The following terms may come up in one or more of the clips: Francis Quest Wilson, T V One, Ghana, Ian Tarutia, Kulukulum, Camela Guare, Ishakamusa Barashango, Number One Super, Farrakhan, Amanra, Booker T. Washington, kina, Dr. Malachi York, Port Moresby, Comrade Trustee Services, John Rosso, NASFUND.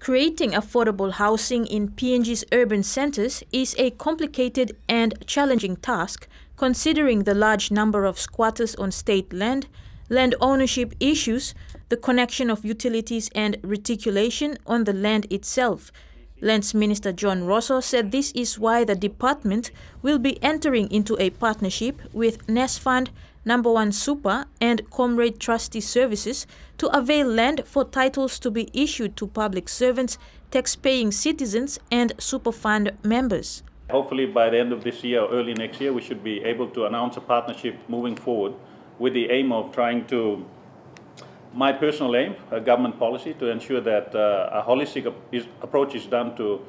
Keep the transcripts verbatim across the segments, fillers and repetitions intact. Creating affordable housing in P N G's urban centres is a complicated and challenging task, considering the large number of squatters on state land, land ownership issues, the connection of utilities and reticulation on the land itself. Lands Minister John Rosso said this is why the department will be entering into a partnership with NASFUND, Number One Super and Comrade Trustee Services to avail land for titles to be issued to public servants, taxpaying citizens and Superfund members. Hopefully by the end of this year or early next year we should be able to announce a partnership moving forward with the aim of trying to, my personal aim, a government policy to ensure that uh, a holistic is, approach is done to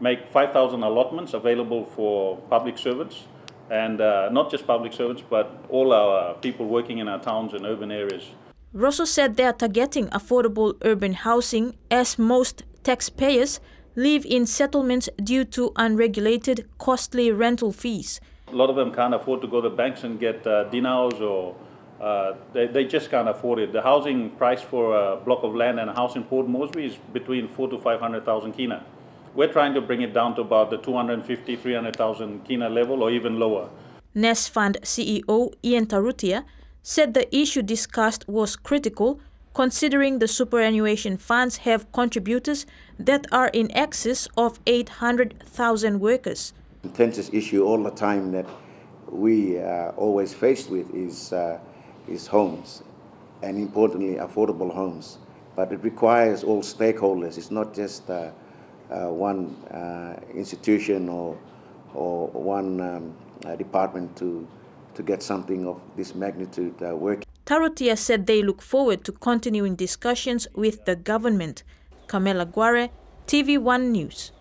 make five thousand allotments available for public servants. And uh, not just public servants, but all our people working in our towns and urban areas. Rosso said they are targeting affordable urban housing as most taxpayers live in settlements due to unregulated, costly rental fees. A lot of them can't afford to go to banks and get uh, dinars or uh, they, they just can't afford it. The housing price for a block of land and a house in Port Moresby is between four to five hundred thousand kina. We're trying to bring it down to about the two hundred fifty, three hundred thousand kina level or even lower. NASFUND C E O Ian Tarutia said the issue discussed was critical considering the superannuation funds have contributors that are in excess of eight hundred thousand workers. The contentious issue all the time that we are always faced with is, uh, is homes, and importantly affordable homes. But it requires all stakeholders. It's not just uh, Uh, one uh, institution or, or one um, uh, department to, to get something of this magnitude uh, working. Tarutia said they look forward to continuing discussions with the government. Camela Guare, T V one News.